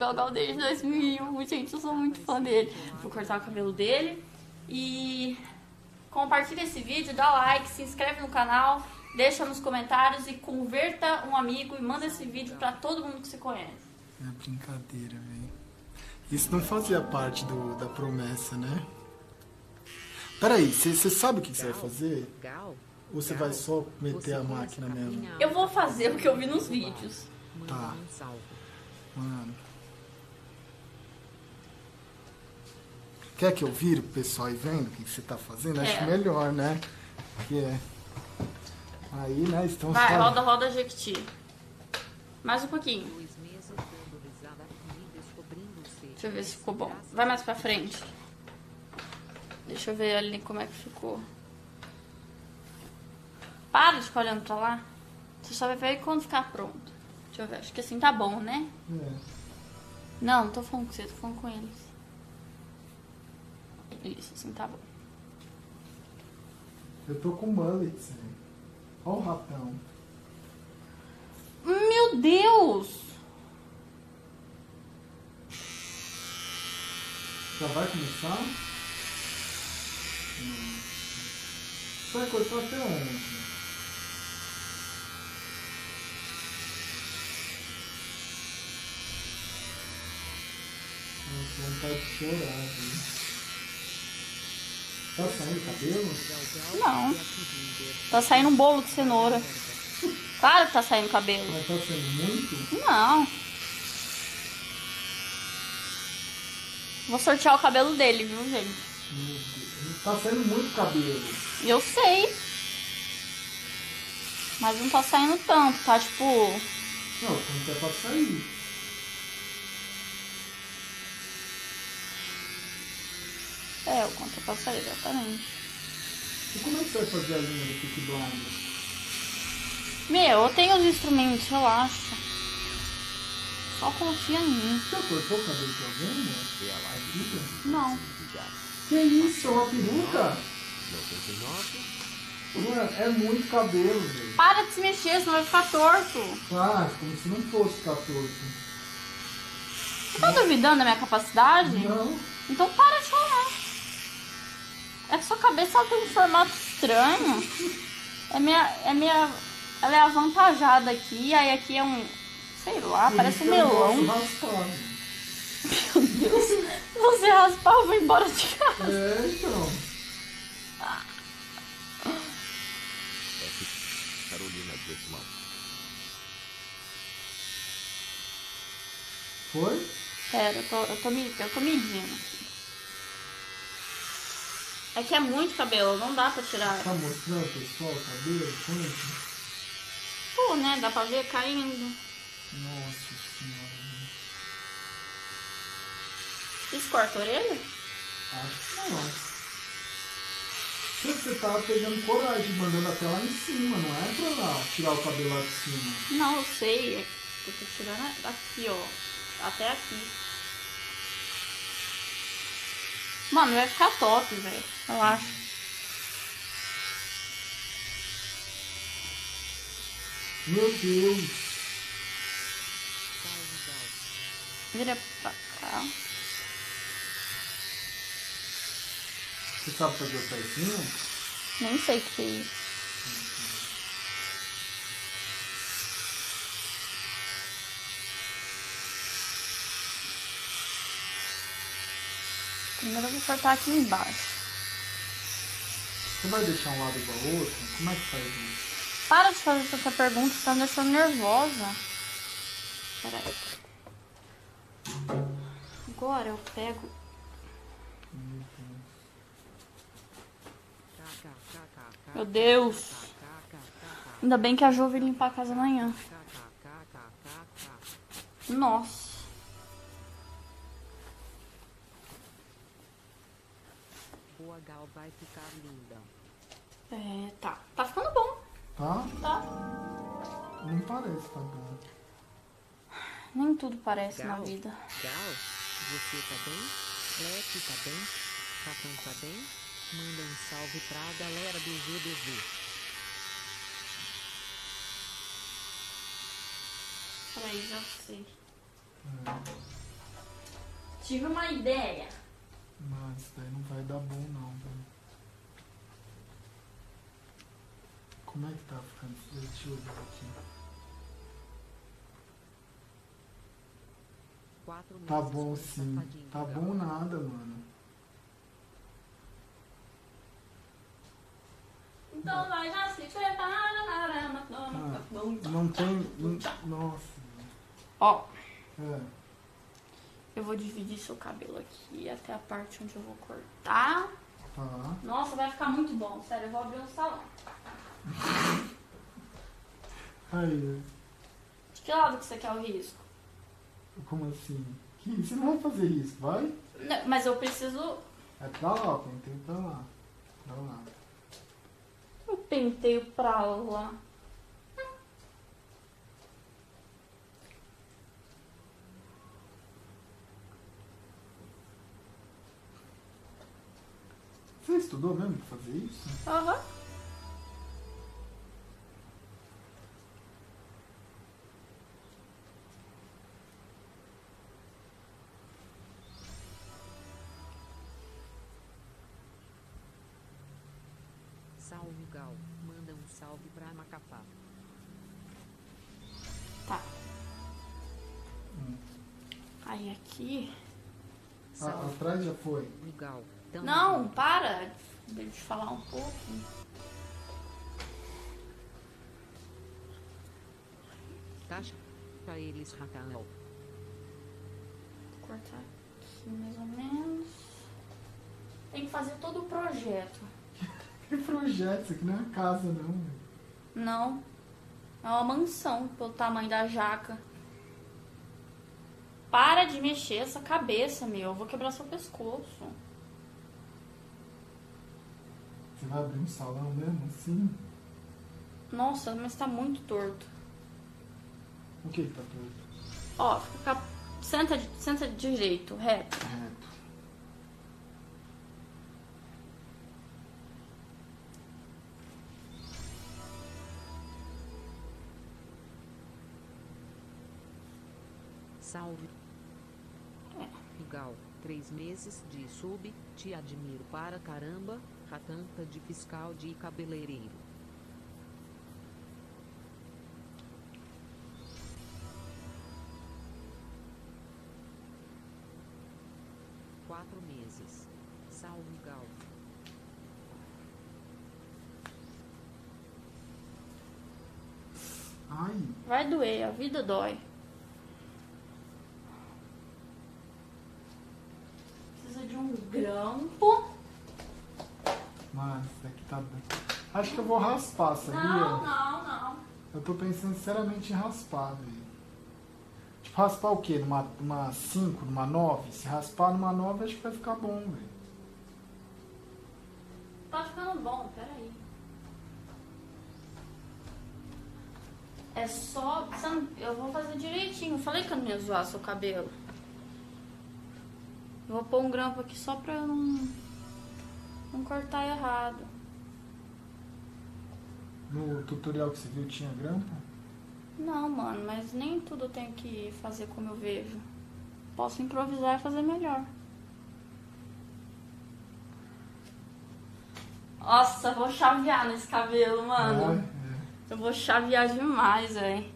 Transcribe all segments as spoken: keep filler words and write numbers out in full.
Galgal desde dois mil e um, gente, eu sou muito fã dele. Vou cortar o cabelo dele e compartilha esse vídeo, dá like, se inscreve no canal, deixa nos comentários e converta um amigo e manda esse vídeo pra todo mundo que você conhece. É brincadeira, velho. Isso não fazia parte do, da promessa, né? Peraí, você sabe o que você vai fazer? Ou você vai só meter a máquina mesmo? Eu vou fazer o que eu vi nos vídeos. Tá. Mano. Quer que eu vire o pessoal e vendo o que você tá fazendo? É. Acho melhor, né? Que é. Aí, né? Estamos vai, roda, roda, Jequiti. Mais um pouquinho. Deixa eu ver se ficou bom. Vai mais pra frente. Deixa eu ver ali como é que ficou. Para de ficar olhando pra lá. Você só vai ver quando ficar pronto. Deixa eu ver. Acho que assim tá bom, né? É. Não, não tô falando com você, tô falando com eles. Isso, assim tá bom. Eu tô com mullets, né? Olha o ratão. Meu Deus! Já vai começar? Hum. Vai cortar até onde? Nossa, vontade de chorar, né? Tá saindo o cabelo? Não. Tá saindo um bolo de cenoura. Claro que tá saindo o cabelo. Mas tá saindo muito? Não. Vou sortear o cabelo dele, viu, gente? Meu Deus. Tá saindo muito cabelo. Eu sei. Mas não tá saindo tanto, tá tipo... Não, tanto é pra sair. É, o contra pra sair, exatamente. E como é que você vai fazer a linha do Peaky Blinders? Meu, eu tenho os instrumentos, relaxa. Só confia em mim. Você cortou o cabelo de alguém, né? Não. Que isso, é uma peruca? Mano, é muito cabelo, velho. Para de se mexer, senão vai ficar torto. Ah, como se não fosse ficar torto. Você tá duvidando da minha capacidade? Não. Então para de falar. É que sua cabeça ela tem um formato estranho. É minha, é minha... Ela é avantajada aqui, aí aqui é um... Sei lá, parece um melão. Meu Deus. Se você raspar, eu vou embora de casa. É, então. Ah. Foi? Pera, eu tô, eu tô me, eu tô medindo aqui. É que é muito cabelo, não dá pra tirar. Tá mostrando, pessoal, o cabelo? Quanto? Pô, né? Dá pra ver caindo. Nossa senhora. Isso corta a orelha? Acho que não. Você tava pegando coragem, mandando até lá em cima, não é pra lá tirar o cabelo lá de cima. Não, eu sei. É que eu tô tirando aqui, ó. Até aqui. Mano, vai ficar top, velho. Eu acho. Meu Deus. Vira pra cá. Você sabe fazer o pezinho? Nem sei o que é isso. Primeiro eu vou cortar aqui embaixo. Você vai deixar um lado igual ao outro? Como é que faz isso? Para de fazer essa pergunta, você tá me deixando nervosa. Pera aí. Agora eu pego... Meu Deus! Ainda bem que a Jo vai limpar a casa amanhã. Nossa! Boa, Gal, vai ficar linda. É, tá. Tá ficando bom. Tá? Tá. Não parece, tá bom. Nem tudo parece Gal, na vida. Gal, você tá bem? Leque tá bem? Capão tá bem? Manda um salve pra galera do G D V. Peraí, já sei. É. Tive uma ideia. Não, isso daí não vai dar bom não, velho. Como é que tá ficando? Deixa eu ver aqui. Tá bom sim. Tá bom nada, mano. Então nós já se prepara na rama, toma. Não tem. Nossa. Ó. É. Eu vou dividir seu cabelo aqui até a parte onde eu vou cortar. Tá. Nossa, vai ficar muito bom. Sério, eu vou abrir um salão. Aí. De que lado que você quer o risco? Como assim? Você não vai fazer risco, vai? Não, mas eu preciso... É pra lá, penteio pra lá. Pra lá. Eu penteio pra lá. Você estudou mesmo pra fazer isso? Aham. Uhum. Salve, Gal. Manda um salve pra Macapá. Tá. Hum. Aí aqui... Ah, atrás já foi. Gal. Então, não, para de falar um pouco. Taxa pra eles, Rafael. Vou cortar aqui mais ou menos. Tem que fazer todo o projeto. Que projeto? Isso aqui não é casa, não. Não. É uma mansão, pelo tamanho da jaca. Para de mexer essa cabeça, meu. Eu vou quebrar seu pescoço. Você vai abrir um salão mesmo, assim? Nossa, mas tá muito torto. O que tá torto? Ó, fica... Senta, senta direito, reto. Reto. Salve. Gal, três meses de sub, te admiro para caramba, ratanta de fiscal de cabeleireiro. Quatro meses. Salve, Gal. Ai. Vai doer, a vida dói. Grampo. Mas aqui tá bem. Acho que eu vou raspar, sabia? Não, não, não. Eu tô pensando sinceramente em raspar, velho. Tipo, raspar o quê? Numa, numa cinco, numa nove? Se raspar numa nove, acho que vai ficar bom, velho. Tá ficando bom, peraí. É só... Eu vou fazer direitinho. Eu falei que eu não ia zoar seu cabelo. Vou pôr um grampo aqui só pra não, não cortar errado. No tutorial que você viu tinha grampo? Não, mano, mas nem tudo eu tenho que fazer como eu vejo. Posso improvisar e fazer melhor. Nossa, eu vou chavear nesse cabelo, mano. É, é. Eu vou chavear demais, velho.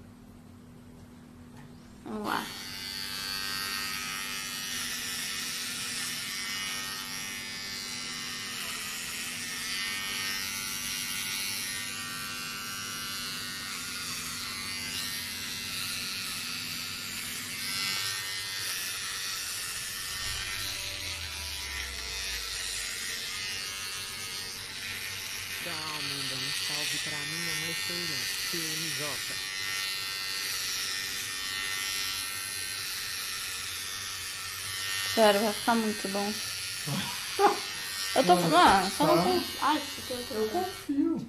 Vamos lá. Sério, vai ficar muito bom. Eu tô falando, só não confio. Ai, eu confio.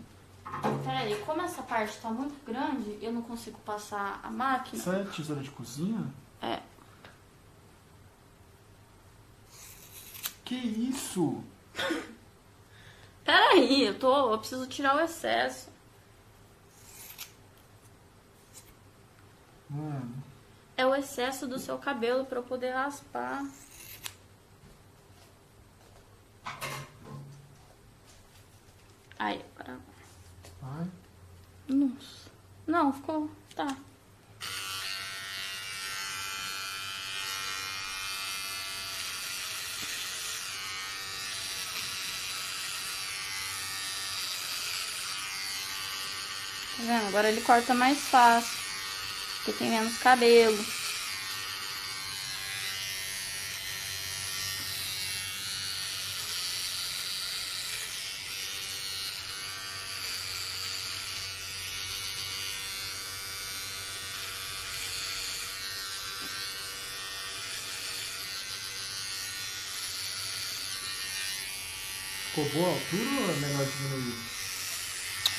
Peraí, como essa parte tá muito grande, eu não consigo passar a máquina. Isso é tesoura de cozinha? É. Que isso? Peraí, eu tô. Eu preciso tirar o excesso. Mano. É o excesso do seu cabelo pra eu poder raspar. Aí, agora... Vai? Nossa. Não, ficou... Tá. Tá vendo? Agora ele corta mais fácil, porque tem menos cabelo. Ficou boa a altura ou é melhor diminuir?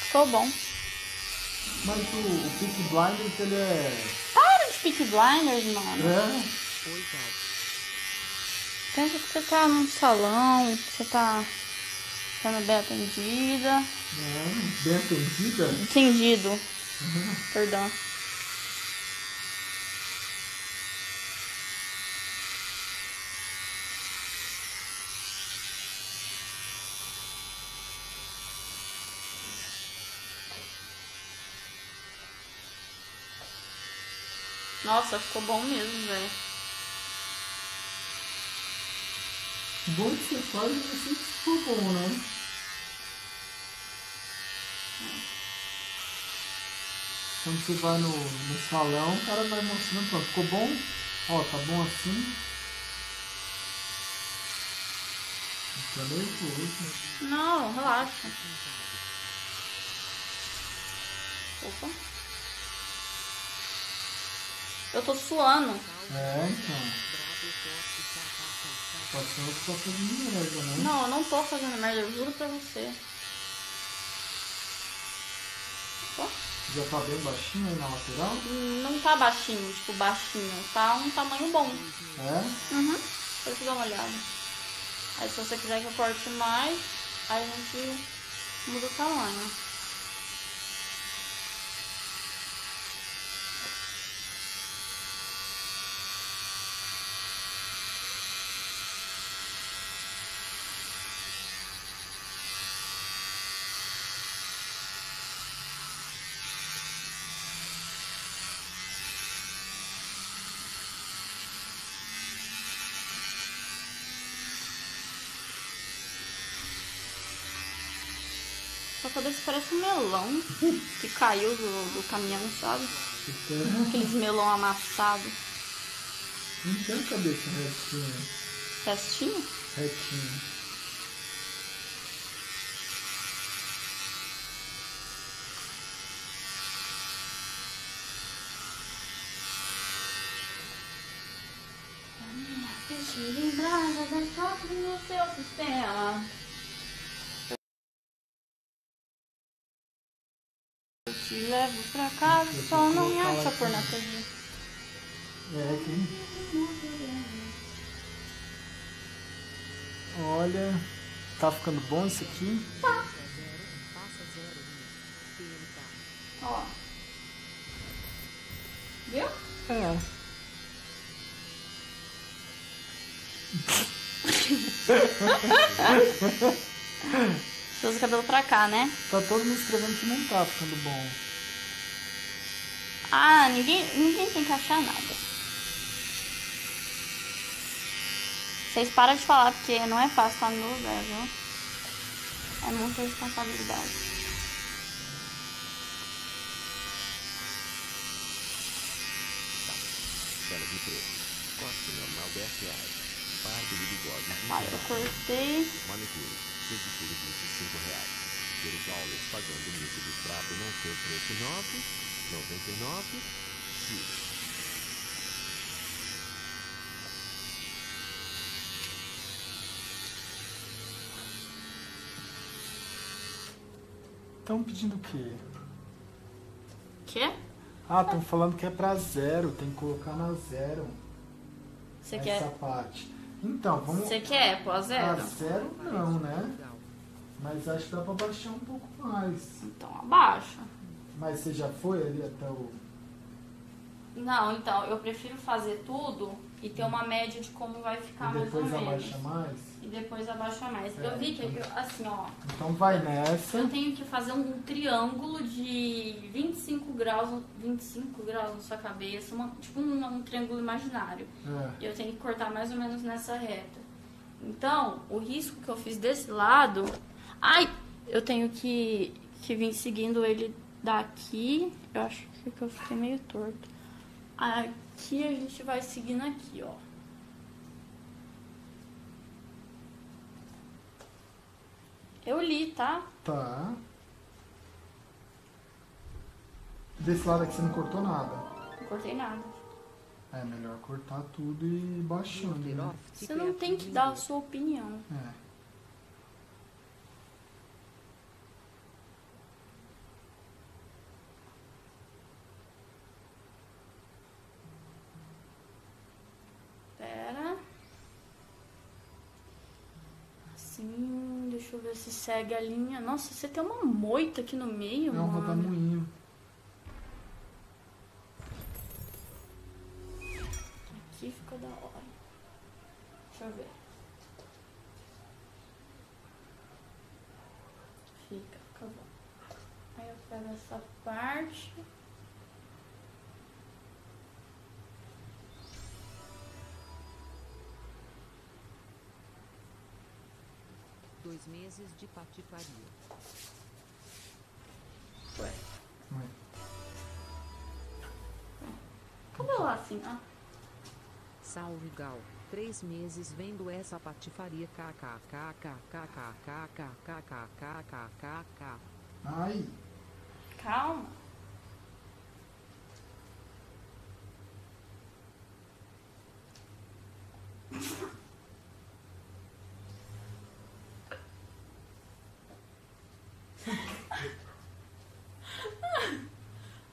Ficou bom. Mas o, o Peaky Blinders, ele é... Para de Peaky Blinders, mano. É? Pensa que você tá num salão, que você tá sendo bem atendida. É, bem atendida? Entendido. Uhum. Perdão. Nossa, ficou bom mesmo, velho. Bom que você faz, eu sei que ficou bom, né? Quando você vai no, no salão, o cara vai mostrando, pronto, ficou bom? Ó, tá bom assim. Tá meio curto. Não, relaxa. Opa. Eu tô suando. É, então. Pode ser que você tá fazendo merda, né? Não, eu não tô fazendo merda, eu juro pra você. Pô? Já tá bem baixinho aí na lateral? Não tá baixinho, tipo baixinho. Tá um tamanho bom. É? Uhum. Deixa eu dar uma olhada. Aí se você quiser que eu corte mais, aí a gente muda o tamanho. Sua cabeça parece um melão que caiu do, do caminhão, sabe? Então... Aqueles melão amassados. Não tem cabeça retinha. Retinha? Retinha. Lembrada das fotos no seu sistema. Te levo pra casa, só não me acha por na T V. É aqui. Olha, tá ficando bom isso aqui? Tá. Ó. Viu? É. Seus cabelos pra cá, né? Tá todo mundo escrevendo que não tá ficando bom. Ah, ninguém, ninguém tem que achar nada. Vocês param de falar, porque não é fácil estar no meu lugar, viu? É muita responsabilidade. Tá, eu cortei. vinte e cinco reais. Pagando o início do prato não ser trinta e nove reais e noventa e nove centavos. X. Estão pedindo o quê? Quê? Ah, estão falando que é pra zero, tem que colocar na zero. Você quer? Essa parte. Então, vamos... Você quer pôr a zero? A zero não, né? Mas acho que dá pra baixar um pouco mais. Então abaixa. Mas você já foi ali até o... Não, então, eu prefiro fazer tudo E ter uma média de como vai ficar mais ou menos. E depois abaixa mais? E depois abaixa mais. É, eu vi que, então... assim, ó... Então vai nessa. Eu tenho que fazer um triângulo de vinte e cinco graus, vinte e cinco graus na sua cabeça, uma, tipo um, um triângulo imaginário. É. E eu tenho que cortar mais ou menos nessa reta. Então, o risco que eu fiz desse lado... Ai! Eu tenho que, que vir seguindo ele daqui. Eu acho que eu fiquei meio torto. Ai... Aqui a gente vai seguindo aqui, ó. Eu li, tá? Tá. Desse lado aqui você não cortou nada? Não cortei nada. É melhor cortar tudo e ir baixando, né? Você não tem que dar a sua opinião. É. Deixa eu ver se segue a linha. Nossa, você tem uma moita aqui no meio, não, mano. Não, vou dar moinho. Aqui fica da hora. Deixa eu ver. Fica, fica bom. Aí eu pego essa parte. Dois meses de patifaria. Ué. Ué. Como é lá assim? Ah. Salve, Gal. Três meses vendo essa patifaria. Kkkkkkkkkkkkkkkkkk. Ai. Calma.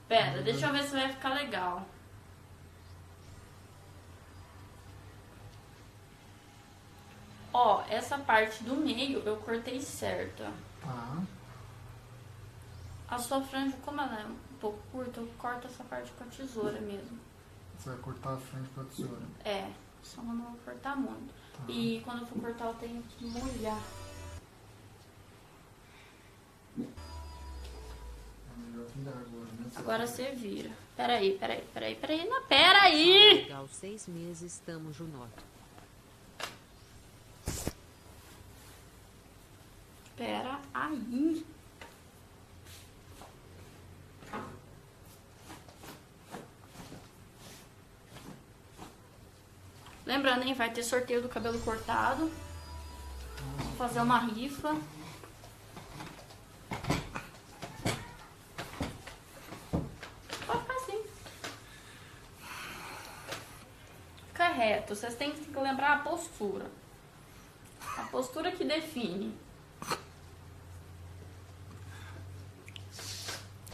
Pera, deixa eu ver se vai ficar legal. Ó, essa parte do meio eu cortei certa. Tá. A sua franja, como ela é um pouco curta, eu corto essa parte com a tesoura mesmo. Você vai cortar a franja com a tesoura? É, só não vou cortar muito. Tá. E quando eu for cortar eu tenho que molhar. Agora você vira. Peraí, peraí, peraí, peraí. Não, peraí! Legal, seis meses, estamos juntos. Pera aí. Lembrando, hein? Vai ter sorteio do cabelo cortado. Vou fazer uma rifa. Reto, vocês têm que lembrar a postura. A postura que define.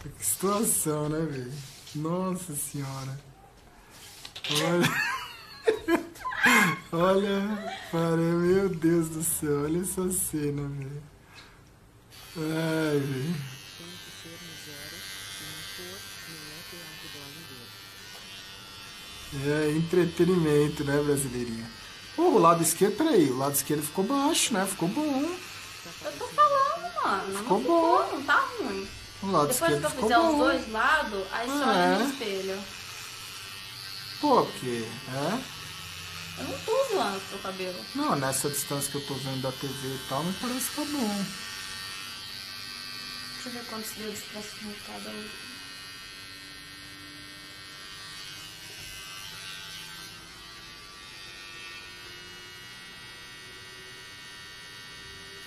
Que situação, né, velho? Nossa senhora. Olha. Olha, para, meu Deus do céu, olha essa cena, velho. Ai, velho. É, entretenimento, né, brasileirinha? Pô, o lado esquerdo, peraí, o lado esquerdo ficou baixo, né? Ficou bom. Eu tô falando, mano. Ficou não bom. Ficou, não tá ruim. O lado Depois esquerdo ficou bom. Depois que eu fizer bom. Os dois lados, aí só olha no espelho. Pô, porque, é? Eu não tô zoando o seu cabelo. Não, nessa distância que eu tô vendo da T V e tal, me parece que tá bom. Deixa eu ver quantos dedos pra cima cada um.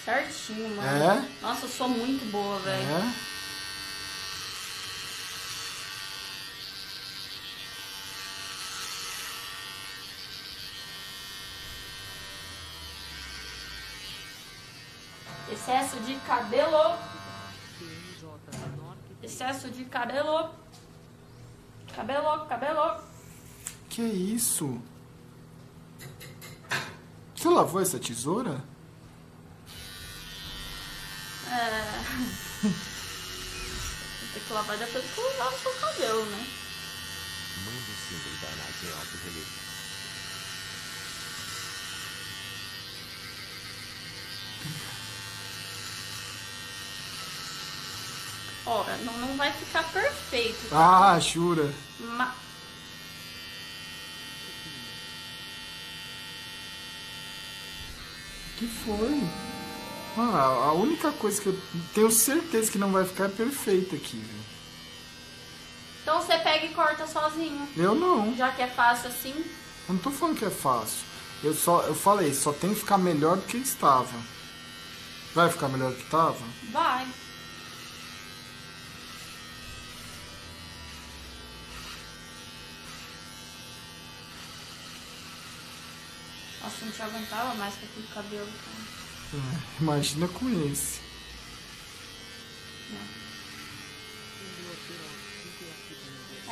Certinho, mano. É? Nossa, eu sou muito boa, velho. É? Excesso de cabelo. Excesso de cabelo. Cabelo, cabelo. Que isso? Você lavou essa tesoura? É. Tem que lavar depois que usar o seu cabelo, né? Manda sempre dar na Ora, não, não vai ficar perfeito. Tá? Ah, jura. Ma... que foi? Ah, a única coisa que eu tenho certeza que não vai ficar é perfeita aqui, viu? Então você pega e corta sozinho. Eu não. Já que é fácil assim. Eu não tô falando que é fácil. Eu, só, eu falei, só tem que ficar melhor do que estava. Vai ficar melhor do que estava? Vai. Nossa, não te aguentava mais com aquele cabelo. Tá? É, imagina com esse. Não.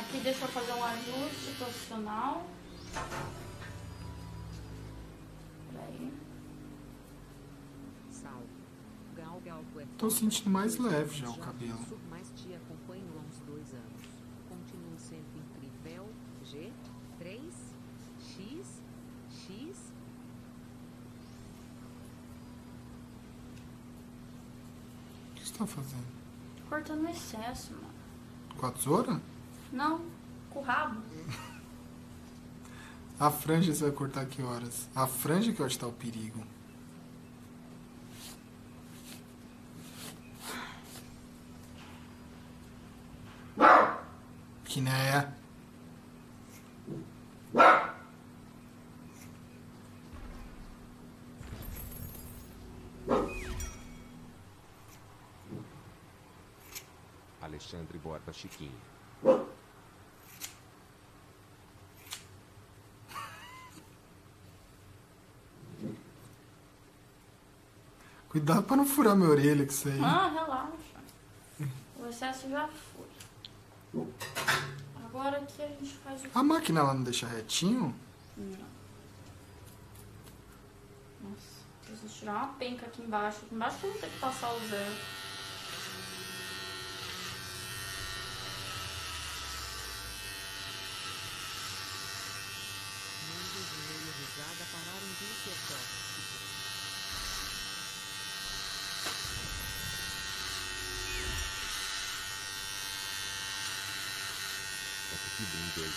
Aqui deixa eu fazer um ajuste profissional. Peraí. Tô sentindo mais leve já o cabelo. Mas te acompanho há uns dois anos. Continuo sempre incrível. G três X X. O que você tá fazendo? Cortando excesso, mano. Com a tesoura? Não, com o rabo. A franja você vai cortar que horas? A franja que eu acho que tá o perigo. Que né? Alexandre Borba Chiquinho. Cuidado pra não furar minha orelha com isso aí. Ah, relaxa. O excesso já foi. Agora aqui a gente faz o... A máquina ela não deixa retinho? Não. Nossa, preciso tirar uma penca aqui embaixo. Aqui embaixo eu vou ter que passar o zero.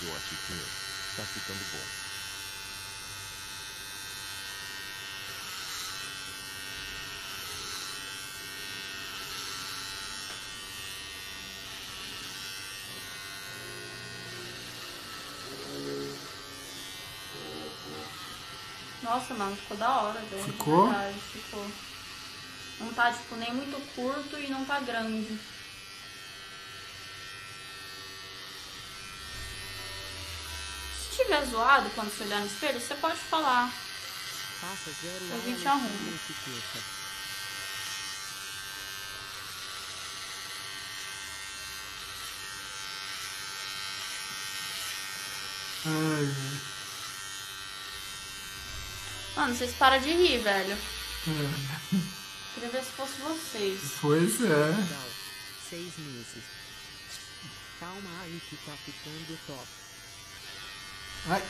Eu acho que tá ficando bom. Nossa, mano, ficou da hora, velho. Ficou? Verdade, ficou. Não tá, tipo, nem muito curto e não tá grande. Zoado, quando você olhar no espelho, você pode falar. A gente arruma. Ai. Mano, vocês param de rir, velho. É. Queria ver se fosse vocês. Pois é. Seis meses. Calma aí que tá ficando top. Ai.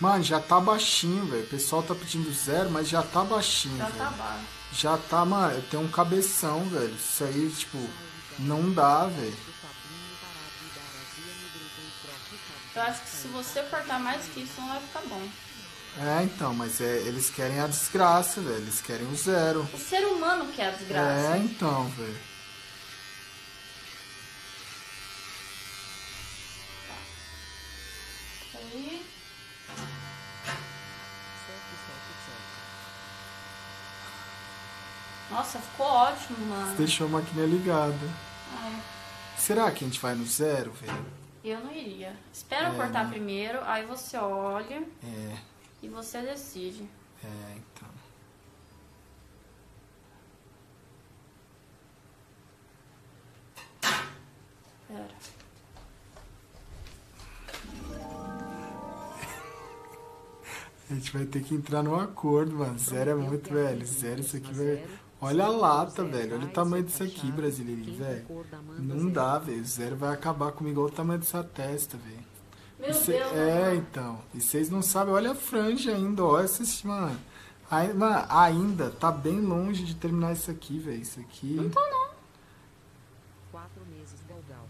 Mano, já tá baixinho, velho. O pessoal tá pedindo zero, mas já tá baixinho. Já véio. Tá baixo. Já tá, mano. Eu tenho um cabeção, velho. Isso aí, tipo, não dá, velho. Eu acho que se você cortar mais que isso, não vai ficar bom. É, então, mas é, eles querem a desgraça, velho. Eles querem o zero. O ser humano quer a desgraça. É, então, velho. Nossa, ficou ótimo, mano. Você deixou a máquina ligada. É. Será que a gente vai no zero, velho? Eu não iria. Espera é, eu cortar né? primeiro, aí você olha é. e você decide. É, então. Pera. A gente vai ter que entrar num acordo, mano. Zero é muito, velho. Zero isso aqui, velho. Olha a lata, velho. Olha o tamanho disso aqui, brasileirinho, velho. Não dá, velho. Zero vai acabar comigo. Olha o tamanho dessa testa, velho. Meu cê, Deus. É, né? Então. E vocês não sabem, olha a franja ainda, olha esses, mano. Ainda, ainda tá bem longe de terminar isso aqui, velho. Isso aqui. Não tô, não. Quatro meses, galgal.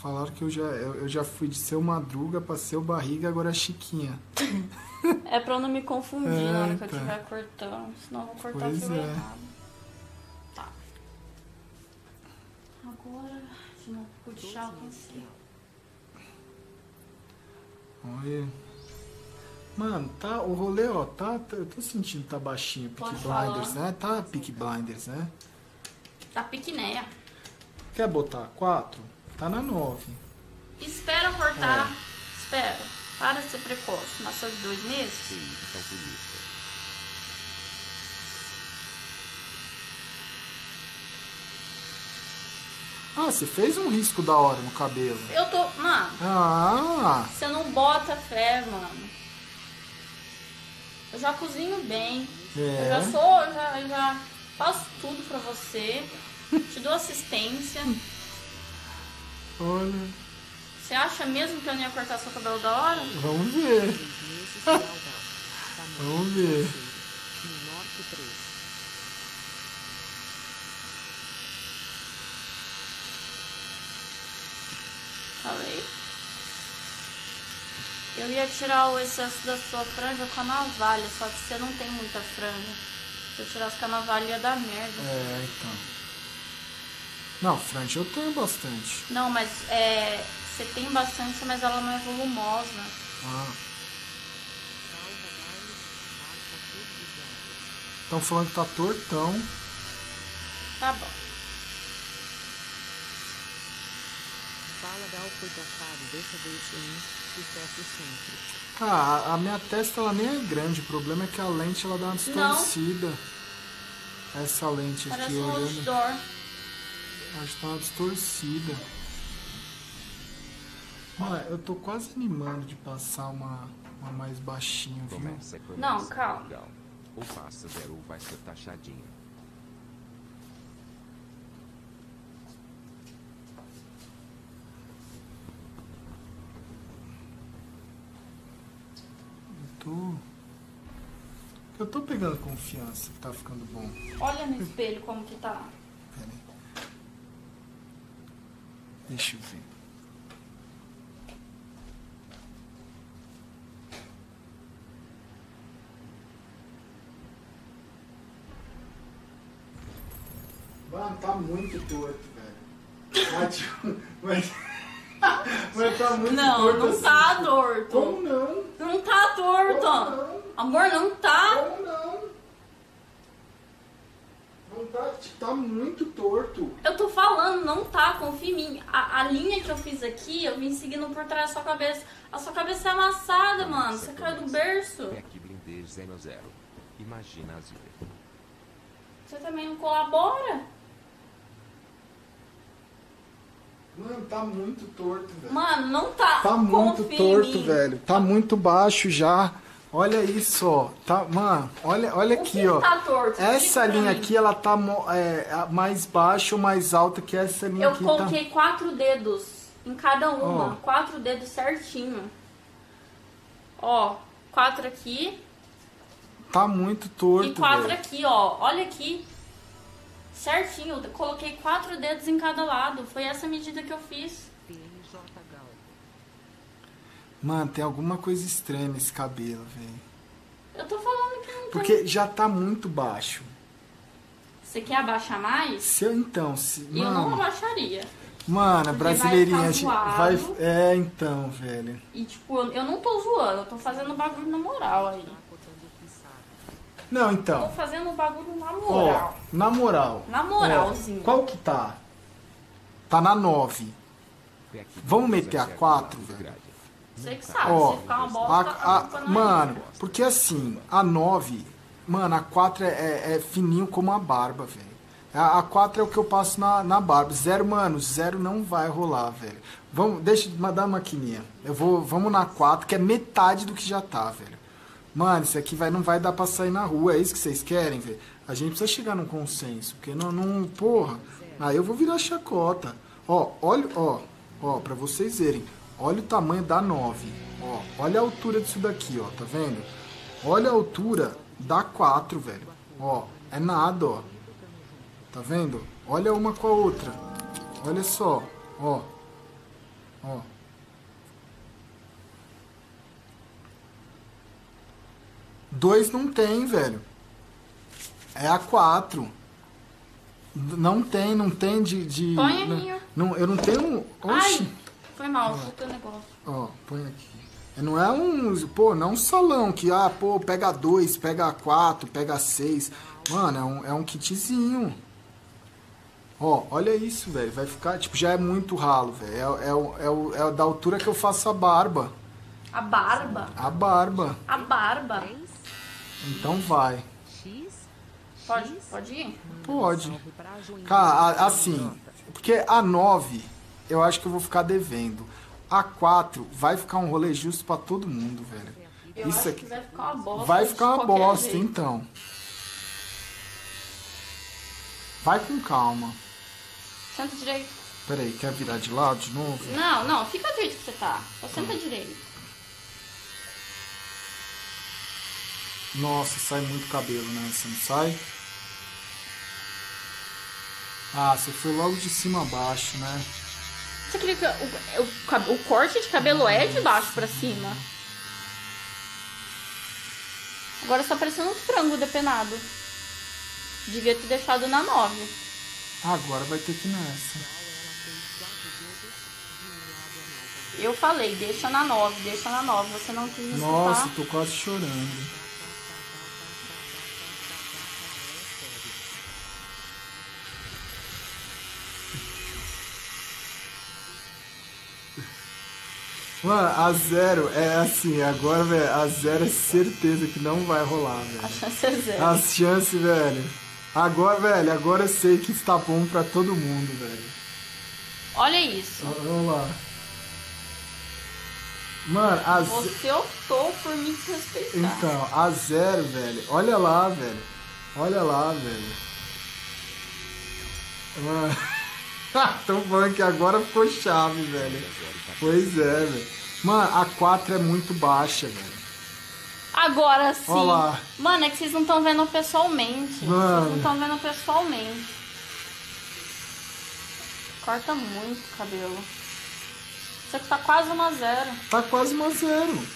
Falaram que eu já, eu, eu já fui de seu Madruga pra seu Barriga, agora é Chiquinha. É pra eu não me confundir é, na hora que tá. eu estiver cortando, senão eu vou cortar o fio errado. Tá. Agora, se não puxar, eu consigo. Olha. Mano, tá, o rolê, ó, tá, tá, eu tô sentindo que tá baixinho, Peaky Blinders, né? Tá Peaky Blinders, né? Tá piquinéia. Quer botar quatro? Tá na nove. Espera cortar, é. espera, para de ser precoce, nasceu de dois meses? Sim, tá bonito. Ah, você fez um risco da hora no cabelo. Eu tô... Mano... Ah! Você não bota fé, mano. Eu já cozinho bem. É. Eu já sou... Eu já, eu já faço tudo pra você. Te dou assistência. Olha... Você acha mesmo que eu não ia cortar seu cabelo da hora? Vamos ver. Vamos ver. Falei. Eu ia tirar o excesso da sua franja com a navalha, só que você não tem muita franja. Se eu tirasse com a navalha ia dar merda. É, então. Não, franja eu tenho bastante. Não, mas é, você tem bastante, mas ela não é volumosa. Ah. Estão falando que tá tortão. Tá bom. Ah, a minha testa ela nem é grande, o problema é que a lente ela dá uma distorcida. Não. Essa lente Parece aqui, um olhando. Ela está uma distorcida. Olha, eu tô quase animando de passar uma, uma mais baixinha, viu? Começa, começa. Não, calma. Ou passa zero ou vai ser taxadinha. Eu tô pegando confiança, tá ficando bom. Olha no espelho como que tá. Pera aí. Deixa eu ver. Mano, tá muito torto, velho. Mas, mas, mas tá muito não, torto. Não, não assim. Tá torto. Como não? Não tá torto. Como não? Amor, não tá. Não, não. Não tá, tá muito torto. Eu tô falando, não tá, confia em mim. A, a linha que eu fiz aqui, eu vim seguindo por trás da sua cabeça. A sua cabeça é amassada, mano. Você caiu do berço. PEAKY Blinders zero zero. Imagina as vezes. Você também não colabora? Mano, tá muito torto, velho. Mano, não tá. Tá muito torto, velho. Tá muito baixo já. Olha isso, ó. Tá, mano, olha, olha aqui, ó. Tá torto? Essa linha aqui, ela tá é, mais baixa ou mais alta que essa linha aqui. Eu coloquei tá... quatro dedos em cada uma. Ó. Quatro dedos certinho. Ó, quatro aqui. Tá muito torto, E quatro véio. aqui, ó. Olha aqui. Certinho. Eu coloquei quatro dedos em cada lado. Foi essa medida que eu fiz. Mano, tem alguma coisa estranha nesse cabelo, velho. Eu tô falando que não tem. Porque já tá muito baixo. Você quer abaixar mais? Se eu, então, se... Eu mano, não abaixaria. Mano, brasileirinha... Vai, vai É, então, velho. E, tipo, eu, eu não tô zoando. Eu tô fazendo bagulho na moral aí. Não, então... Eu tô fazendo bagulho na moral. Ó, na moral. Na moralzinho. Ó, qual que tá? Tá na nove. Vamos meter a quatro, velho? Você que sabe, ó, se ficar uma bola, a, a, mano, porque assim, a nove, mano, a quatro é, é, é fininho como a barba, velho. A, a quatro é o que eu passo na, na barba. Zero, mano, zero não vai rolar, velho. Vamos, deixa eu mandar uma maquininha. Eu vou, vamos na quatro, que é metade do que já tá, velho. Mano, isso aqui vai, não vai dar pra sair na rua, é isso que vocês querem, velho? A gente precisa chegar num consenso, porque não, não porra, aí eu vou virar chacota. Ó, olha, ó, ó, pra vocês verem. Olha o tamanho da nove. Ó, olha a altura disso daqui, ó, tá vendo? Olha a altura da quatro, velho. Ó, é nada, ó. Tá vendo? Olha uma com a outra. Olha só, ó. Ó. Dois não tem, velho. É a quatro. Não tem, não tem de... de põe não, aí. Não, eu não tenho... Oxi. Ai, foi mal, soltou o negócio. Ó, põe aqui. Não é um... Pô, não é um salão que, ah, pô, pega dois, pega quatro, pega seis. Mano, é um, é um kitzinho. Ó, olha isso, velho. Vai ficar... Tipo, já é muito ralo, velho. É, é, é, é, é da altura que eu faço a barba. A barba? A barba. A barba. Então vai. Pode, pode ir? Pode. Cara, assim, porque a nove, eu acho que eu vou ficar devendo. A quatro vai ficar um rolê justo pra todo mundo, velho. Eu Isso acho aqui que vai ficar uma bosta. Vai ficar uma bosta, jeito. Então. Vai com calma. Senta direito. Peraí, quer virar de lado de novo? Não, não, fica do jeito que você tá. Só senta hum. direito. Nossa, sai muito cabelo, né? Você não sai? Ah, você foi logo de cima a baixo, né? Você queria que o, o, o corte de cabelo é de baixo pra cima. Agora está parecendo um frango depenado. Devia ter deixado na nove. Agora vai ter que ir nessa. Eu falei, deixa na nove, deixa na nove. Você não quis escutar. Nossa, tô quase chorando. Mano, a zero é assim, agora, velho, a zero é certeza que não vai rolar, velho. A chance é zero. A chance, velho. Agora, velho, agora eu sei que está bom pra todo mundo, velho. Olha isso. Olha lá. Mano, a zero... Você optou por me desrespeitar. Então, a zero, velho, olha lá, velho. Olha lá, velho. Mano... Estão falando que agora ficou chave, velho. Pois é, velho. Mano, a quatro é muito baixa, velho. Agora sim. Olha lá. Mano, é que vocês não estão vendo pessoalmente. Mano. Vocês não estão vendo pessoalmente. Corta muito o cabelo. Isso aqui tá quase uma zero. Tá quase uma zero.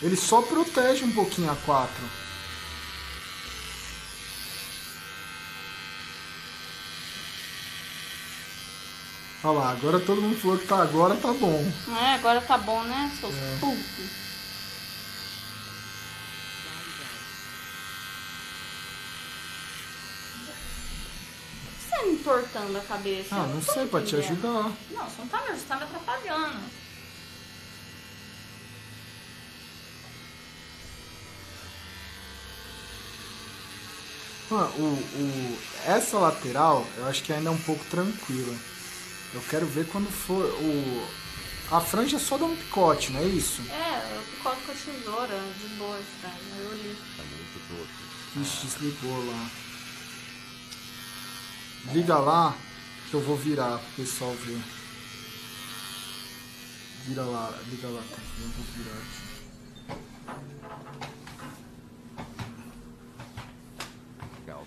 Ele só protege um pouquinho a quatro. Olha lá, agora todo mundo falou que tá, agora tá bom. É, agora tá bom, né, seu é. Puto? Por que você tá me entortando a cabeça? Ah, não, não sei, pra te ajudar. Não, você não tá me ajudando, você tá me atrapalhando. Mano, o, o, essa lateral, eu acho que ainda é um pouco tranquila. Eu quero ver quando for o... A franja só dá um picote, não é isso? É, eu picote com a tesoura, de boa, cara. Eu li. Ixi, desligou lá. Liga lá, que eu vou virar pro pessoal ver. Vira lá, liga lá, tá? Eu vou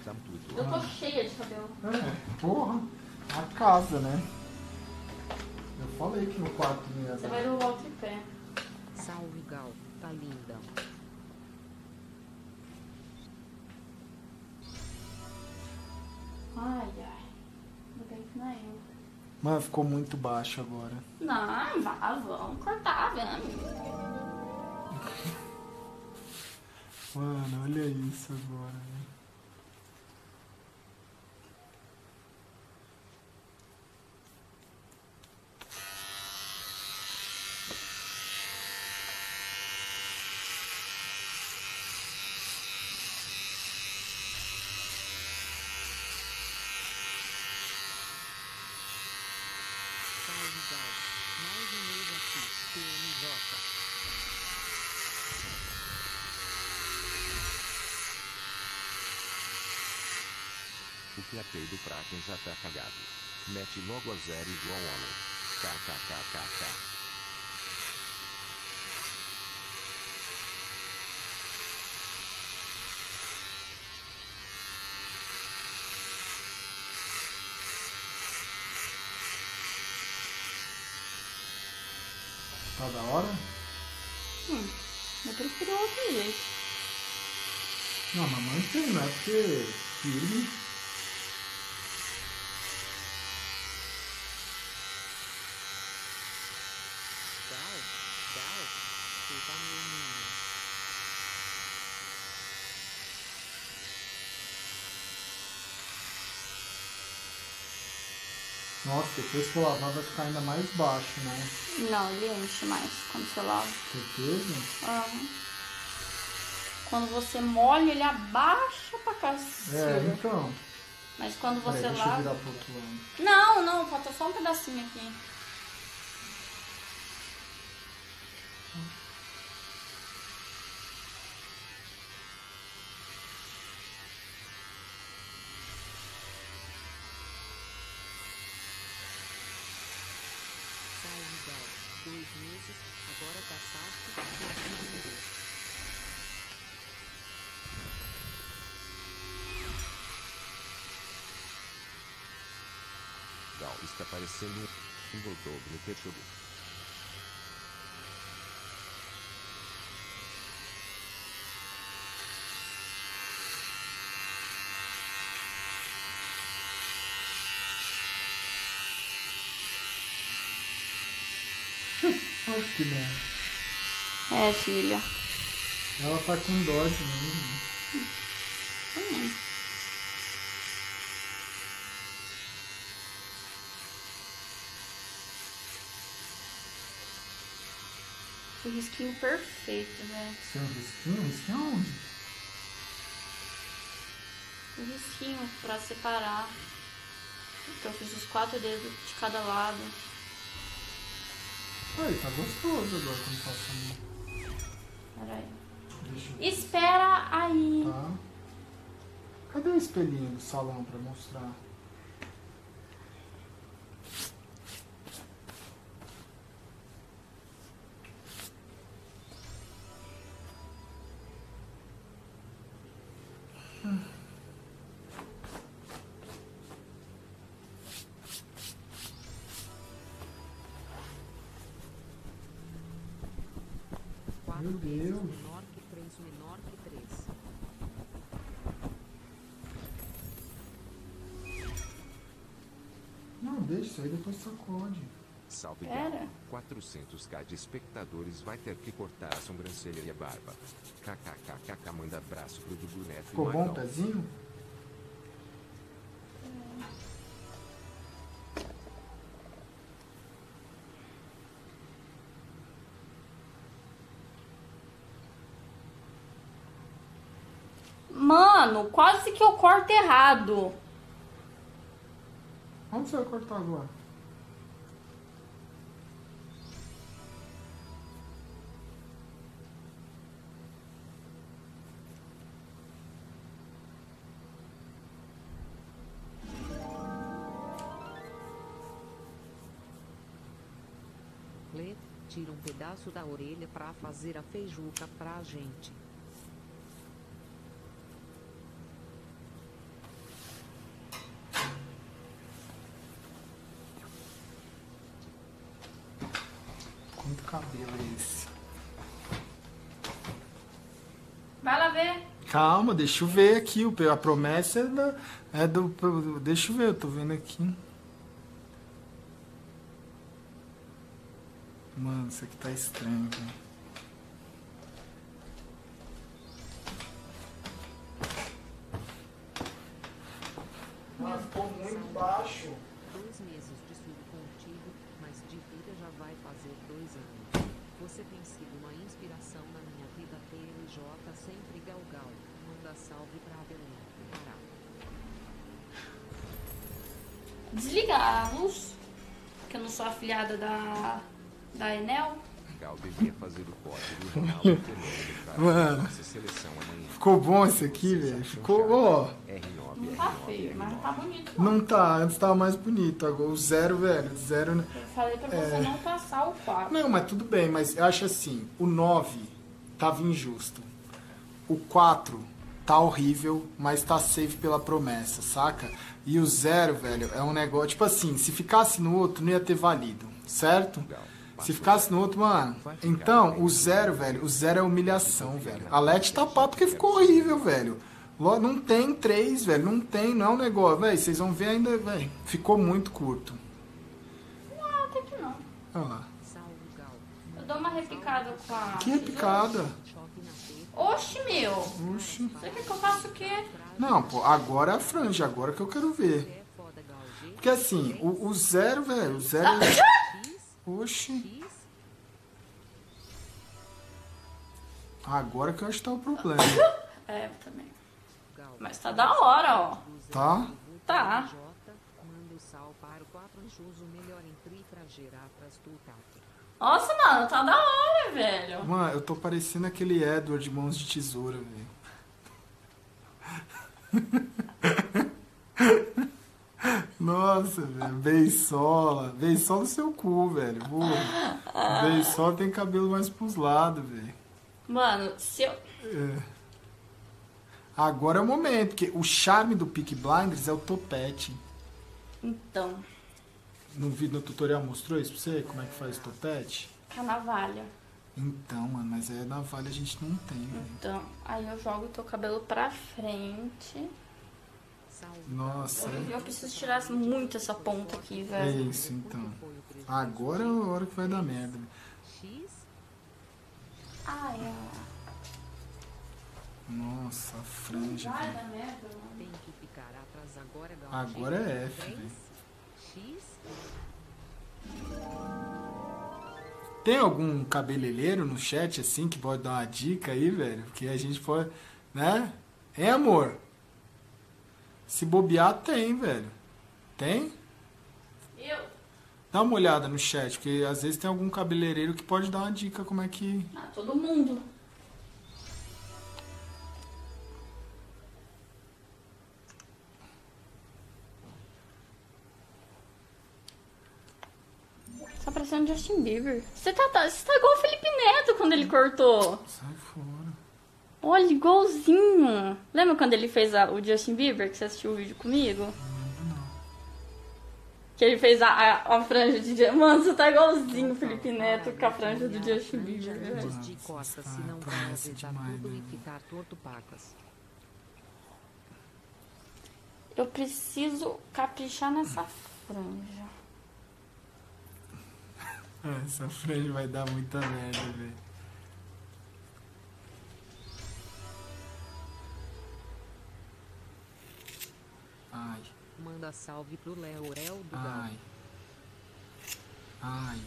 virar aqui. Eu tô cheia de cabelo. É, porra. A casa, né? Eu falei que no quarto mesmo. Você vai no volta e pé. Salve, Gal. Tá linda. Ai, ai. Vou ter que não é eu. Mas ficou muito baixo agora. Não, vá, vamos cortar, velho. Mano, olha isso agora, né? O plateio do prato já tá cagado. Mete logo a zero igual homem. KKKKK. Tá da hora? Hum, eu prefiro outro jeito. Não, mas mantém, não é porque filho. Tchau, tchau, fica menino. Nossa, depois que eu lavar vai ficar ainda mais baixo, né? Não, ele enche mais quando você lava. Certeza? Uhum. Quando você molha, ele abaixa pra cacete. É, então. Mas quando você Peraí, lava... Deixa eu virar pro outro lado. Não, não, falta só um pedacinho aqui. Dois meses, agora tá fácil pra sua vida. Gal está parecendo um bulldog no pechudo. Olha que merda. É, filha. Ela tá com dó de mim. Hum. O risquinho perfeito, né? Isso é um risquinho? Risquinho aonde? O risquinho pra separar. Porque eu fiz os quatro dedos de cada lado. Ai, tá gostoso agora quando faço a mão. Peraí. Eu... Espera aí. Tá. Cadê o espelhinho do salão pra mostrar? Meu Deus. Menor que três, menor que três. Não, deixa isso aí, depois sacode. Salve, galera. quatrocentos k de espectadores vai ter que cortar a sobrancelha e a barba. KKKKK manda abraço pro do boneco. Ficou bom o pezinho? Mano, quase que eu corto errado. Onde você vai cortar agora? Lê, tira um pedaço da orelha pra fazer a feijuca pra gente. Muito cabelo esse. Vai lá ver. Calma, deixa eu ver aqui. A promessa é do, é do... Deixa eu ver, eu tô vendo aqui. Mano, isso aqui tá estranho, cara. Mas ficou muito baixo. Dois meses de estudo contigo, mas de vida já vai fazer dois anos. Você tem sido uma inspiração na minha vida. T L J sempre galgal. Manda salve pra Belém. Pará. Desligar a luz, porque eu não sou afiliada da, da Enel. Portugal devia fazer o corte do jornal anterior. Mano, ficou bom esse aqui, velho. Ficou, ó. Não tá feio, mas tá bonito. Não tá, antes tava mais bonito. Agora o zero, velho, zero... Eu falei pra você não passar o quatro. Não, mas tudo bem, mas eu acho assim, o nove tava injusto. O quatro tá horrível, mas tá safe pela promessa, saca? E o zero, velho, é um negócio... Tipo assim, se ficasse no outro, não ia ter valido, certo? Se ficasse no outro, mano... Então, o zero, velho, o zero é humilhação, velho. A Let tá pá porque ficou horrível, velho. Não tem três, velho, não tem, não é um negócio, velho. Vocês vão ver ainda, velho. Ficou muito curto. Não, até que não. Olha lá. Eu dou uma repicada com a... Que repicada? Oxi, meu. Oxi. Você quer que eu faça o quê? Não, pô, agora é a franja, agora que eu quero ver. Porque assim, o, o zero, velho, o zero... Oxi. Agora que eu acho que tá o problema. É, eu também. Mas tá da hora, ó. Tá? Tá. Nossa, mano, tá da hora, velho. Mano, eu tô parecendo aquele Edward Mãos de Tesoura, velho. Nossa, velho. Beisola. Beisola no seu cu, velho. Ah. Beisola tem cabelo mais pros lados, velho. Mano, se eu... É. Agora é o momento, porque o charme do Peaky Blinders é o topete. Então. No vídeo, no tutorial mostrou isso pra você? Como é que faz o topete? Com a navalha. Então, mano, mas aí a navalha a gente não tem, velho. Então, né? Aí eu jogo o teu cabelo pra frente. Nossa. Eu, eu preciso tirar muito essa ponta aqui, velho. É isso, então. Agora é a hora que vai dar merda. Ah, é. Nossa, a franja. Agora é F, velho. Tem algum cabeleireiro no chat assim que pode dar uma dica aí, velho? Porque a gente pode, né? É, amor? Se bobear, tem, velho. Tem? Eu. Dá uma olhada no chat, porque às vezes tem algum cabeleireiro que pode dar uma dica como é que... Ah, todo mundo. Tá parecendo Justin Bieber. Você tá, tá, você tá igual o Felipe Neto quando ele cortou. Sai fora. Olha, igualzinho. Lembra quando ele fez a, o Justin Bieber, que você assistiu o vídeo comigo? Não, não. Que ele fez a, a, a franja de... Mano, você tá igualzinho o Felipe Neto com a franja do Justin Bieber. Nossa, se não parece demais, né? Eu preciso caprichar nessa franja. Essa franja vai dar muita merda, velho. Ai. Manda salve pro Léo Léo do Galo. Ai. Ai.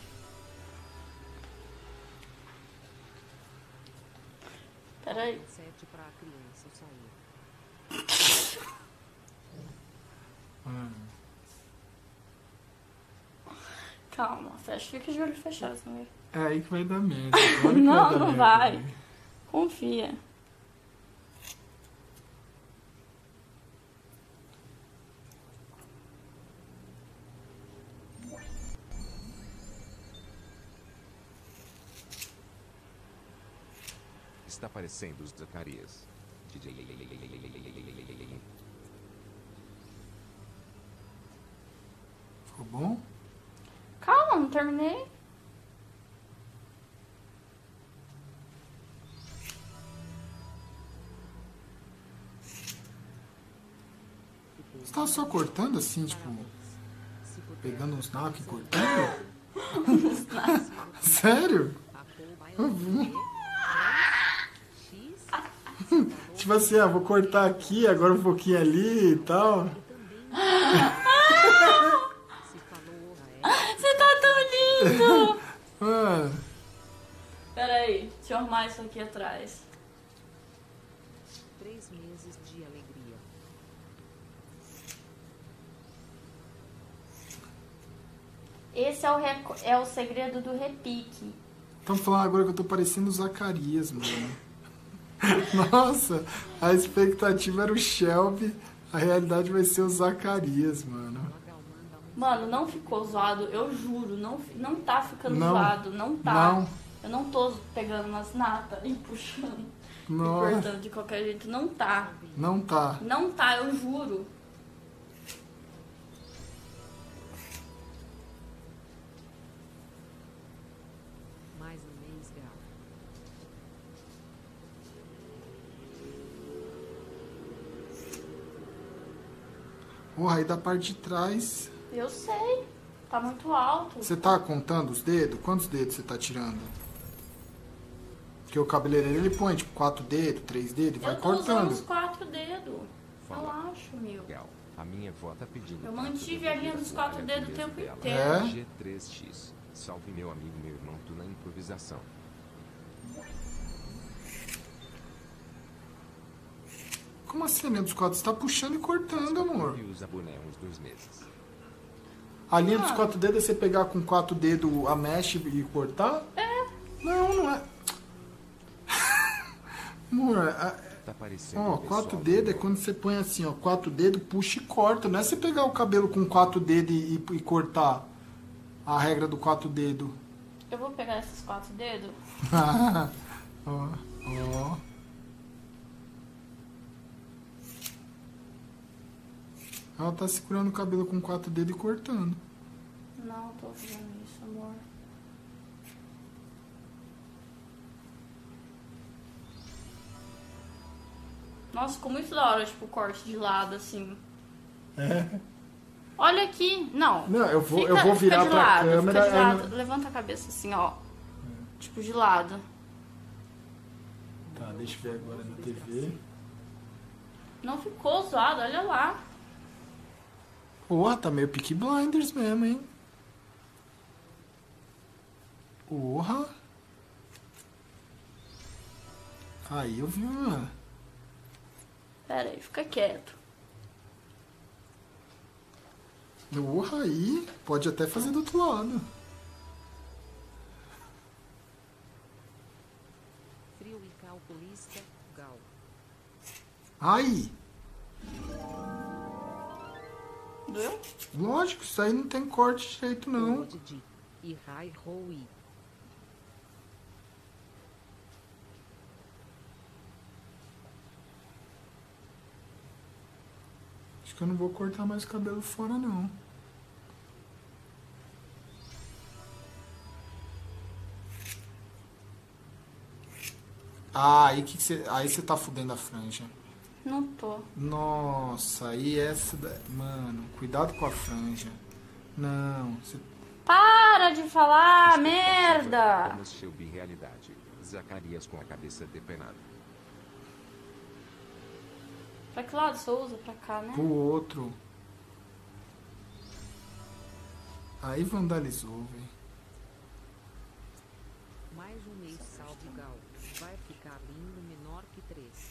Peraí. Sete pra criança sair. Mano. Calma, fecha, fica de olho fechado, senhor. É aí que vai dar merda. Não, vai dar não merda, vai. Véio. Confia. Está aparecendo os Zacarias. Ficou bom? Calma, não terminei. Você tá só cortando assim, tipo... Pegando uns nacos e cortando? Sério? Tipo assim, ah, vou cortar aqui, agora um pouquinho ali e tal. Peraí, deixa eu arrumar isso aqui atrás. Três meses de alegria. Esse é o, é o segredo do repique. Estão falando agora que eu tô parecendo o Zacarias, mano. Nossa, a expectativa era o Shelby, a realidade vai ser o Zacarias, mano. Mano, não ficou zoado, eu juro, não, não tá ficando não, zoado, não tá. Não. Eu não tô pegando nas natas e puxando Nossa. e cortando de qualquer jeito, não tá. Não tá. Não tá, eu juro. Porra, aí da parte de trás... Eu sei, tá muito alto. Você tá contando os dedos? Quantos dedos você tá tirando? Porque o cabeleireiro, ele põe, tipo, quatro dedos, três dedos, vai cortando. Eu tô usando os quatro dedos, Fala. eu acho, meu. Legal. A minha avó tá pedindo... Eu mantive a linha dos quatro dedos o tempo dela. inteiro. É? G três X, salve meu amigo, meu irmão, tu na improvisação. Como assim, linha dos quatro? Você tá puxando e cortando, amor. E usa boné uns dois meses. A linha não. dos quatro dedos é você pegar com quatro dedos a mesh e cortar? É. Não, não é. Amor, a... tá parecendo. Ó, quatro dedos é quando você põe assim, ó. Quatro dedos, puxa e corta. Não é você pegar o cabelo com quatro dedos e, e cortar. A regra do quatro dedos. Eu vou pegar esses quatro dedos. Ó, ó. Ela tá segurando o cabelo com quatro dedos e cortando. Não, tô fazendo isso, amor. Nossa, ficou muito da hora, tipo, o corte de lado, assim. É. Olha aqui. Não. Não, eu vou, fica, eu vou virar pra lado, câmera. Fica de lado. Não... Levanta a cabeça, assim, ó. É. Tipo, de lado. Tá, deixa eu ver agora na T V. Não ficou zoado, olha lá. Porra, tá meio Peaky Blinders mesmo, hein? Porra! Aí eu vi uma... Pera aí, fica quieto. Porra, aí pode até fazer do outro lado. Frio e calculista, Gal. Ai! Doeu? Lógico, isso aí não tem corte direito, não. Acho que eu não vou cortar mais o cabelo fora, não. Ah, aí que você... Aí você tá fudendo a franja. Não tô. Nossa, e essa... Da... Mano, cuidado com a franja. Não, você... Para de falar, merda! Thomas Shelby realidade. Zacarias com a cabeça depenada. Pra que lado você usa? Pra cá, né? Pro outro. Aí vandalizou, velho. Mais um mês, salve, Gal. Vai ficar lindo menor que três.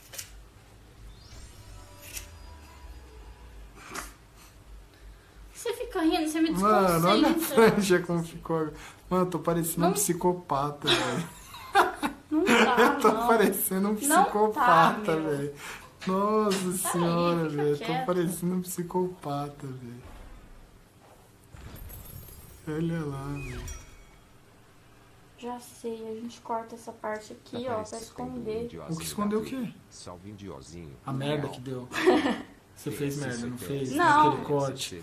Você fica rindo, você me desconcentra. Mano, olha a franja como ficou. Mano, eu tô parecendo não... um psicopata, velho. Não tá, Eu tô não. parecendo um psicopata, tá, velho. Nossa tá senhora, velho. Eu tô parecendo um psicopata, velho. Olha lá, velho. Já sei, a gente corta essa parte aqui, tá ó, pra esconder. O que esconder o quê? A merda que deu. Você fez merda, não fez? Não. Aquele corte.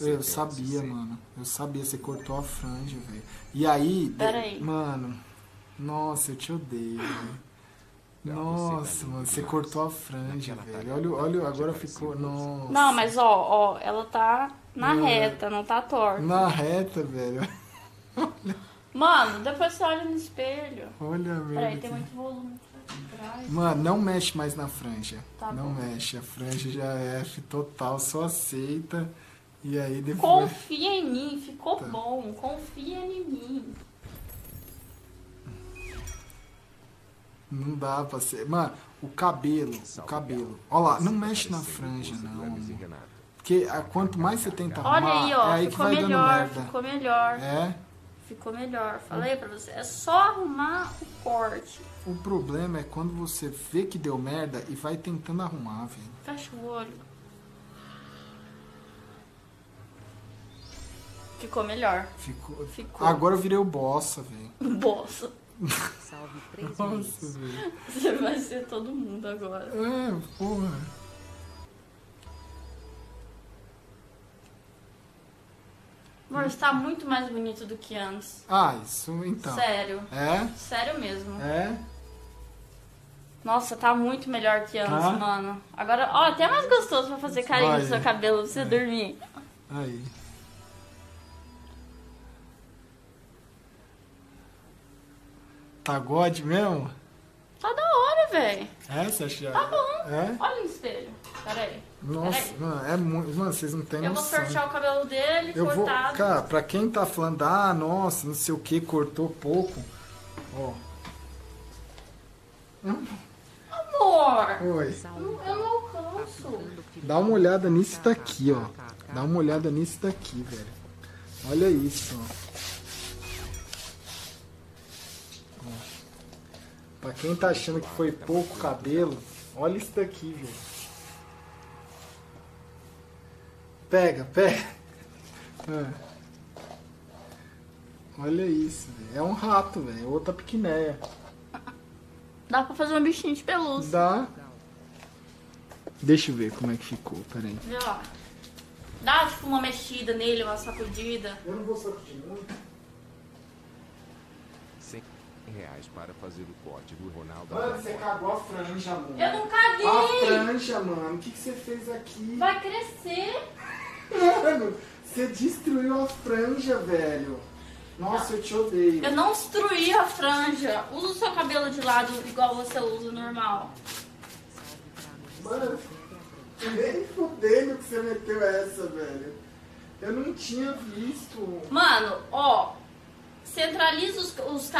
Eu sabia, mano. Eu sabia, você cortou a franja, velho. E aí... Pera aí. Mano, nossa, eu te odeio, velho. Nossa, mano, você cortou a franja, velho. Olha, olha, agora ficou... Nossa. Não, mas ó, ó, ela tá na mano, reta, não tá torta. Na reta, velho. Mano, depois você olha no espelho. Olha, velho. Peraí, tem muito volume. Mano, não mexe mais na franja. Tá não bom. mexe, a franja já é F total, só aceita. E aí depois. Confia em mim, ficou tá. bom, confia em mim. Não dá pra ser. Mano, o cabelo, o cabelo. Olha lá, não mexe na franja, não. Porque quanto mais você tenta arrumar, olha aí, ó, é aí ficou que vai melhor, dando merda. Ficou melhor. É? ficou melhor. Falei pra você, é só arrumar o corte. O problema é quando você vê que deu merda e vai tentando arrumar, velho. Fecha o olho. Ficou melhor. Ficou. Ficou. Agora eu virei o bossa, velho. Bossa. Salve três meses. Você vai ser todo mundo agora. É, porra. Amor, está muito mais bonito do que antes. Ah, isso então. Sério. É? Sério mesmo. É? Nossa, tá muito melhor que antes, tá? Mano. Agora, ó, até mais gostoso pra fazer carinho Vai. no seu cabelo pra você é. dormir. Aí. Tá God mesmo? Tá da hora, velho. É, você acha? Tá bom. É? Olha no espelho. Pera aí. Nossa, mano, é muito. Mano, vocês não tem noção. Eu vou cortar o cabelo dele, eu cortado. Vou, cara, pra quem tá falando, ah, nossa, não sei o que, cortou pouco. Ó. Amor! Oi. Eu não alcanço. Dá uma olhada nisso daqui, ó. Dá uma olhada nisso daqui, velho. Olha isso, ó. Ó. Pra quem tá achando que foi pouco cabelo, olha isso daqui, velho. Pega, pega. É. Olha isso, véio. É um rato, velho. Outra pequenéia. Dá pra fazer um bichinho de pelúcia. Dá. Deixa eu ver como é que ficou, peraí. Vê lá. Dá tipo uma mexida nele, uma sacudida. Eu não vou sacudir muito. cem reais para fazer o corte do Ronaldo. Mano, você cagou a franja, mano. Eu não caguei. A franja, mano. O que, que você fez aqui? Vai crescer. Mano, você destruiu a franja, velho. Nossa, não. Eu te odeio. Eu não destruí a franja. Usa o seu cabelo de lado igual você usa normal. Mano, nem fudendo que você meteu essa, velho. Eu não tinha visto. Mano, ó. Centraliza os, os